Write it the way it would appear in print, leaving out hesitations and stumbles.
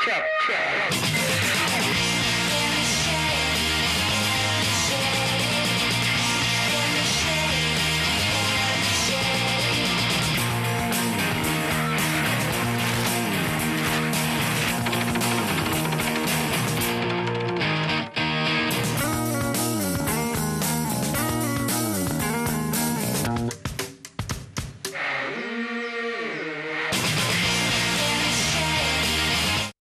Check.